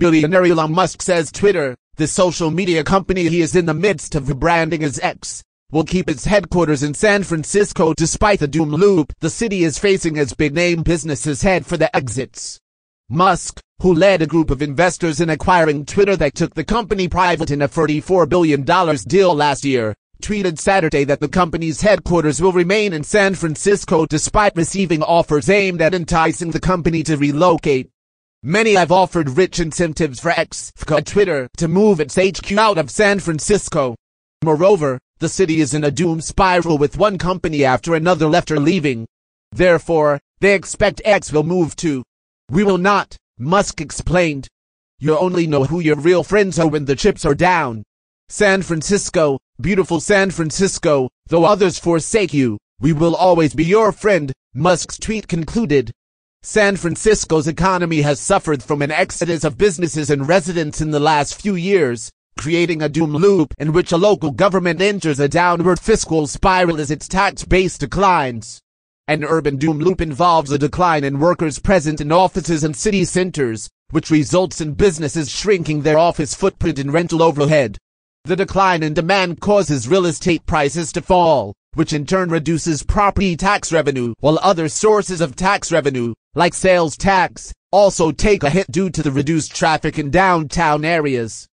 Billionaire Elon Musk says Twitter, the social media company he is in the midst of rebranding as X, will keep its headquarters in San Francisco despite the doom loop the city is facing as big-name businesses head for the exits. Musk, who led a group of investors in acquiring Twitter that took the company private in a $34 billion deal last year, tweeted Saturday that the company's headquarters will remain in San Francisco despite receiving offers aimed at enticing the company to relocate. "Many have offered rich incentives for Twitter to move its HQ out of San Francisco. Moreover, the city is in a doom spiral with one company after another leaving. Therefore, they expect X will move too. We will not," Musk explained. "You only know who your real friends are when the chips are down. San Francisco, beautiful San Francisco, though others forsake you, we will always be your friend," Musk's tweet concluded. San Francisco's economy has suffered from an exodus of businesses and residents in the last few years, creating a doom loop in which a local government enters a downward fiscal spiral as its tax base declines. An urban doom loop involves a decline in workers present in offices and city centers, which results in businesses shrinking their office footprint and rental overhead. The decline in demand causes real estate prices to fall, which in turn reduces property tax revenue, while other sources of tax revenue, like sales tax, also take a hit due to the reduced traffic in downtown areas.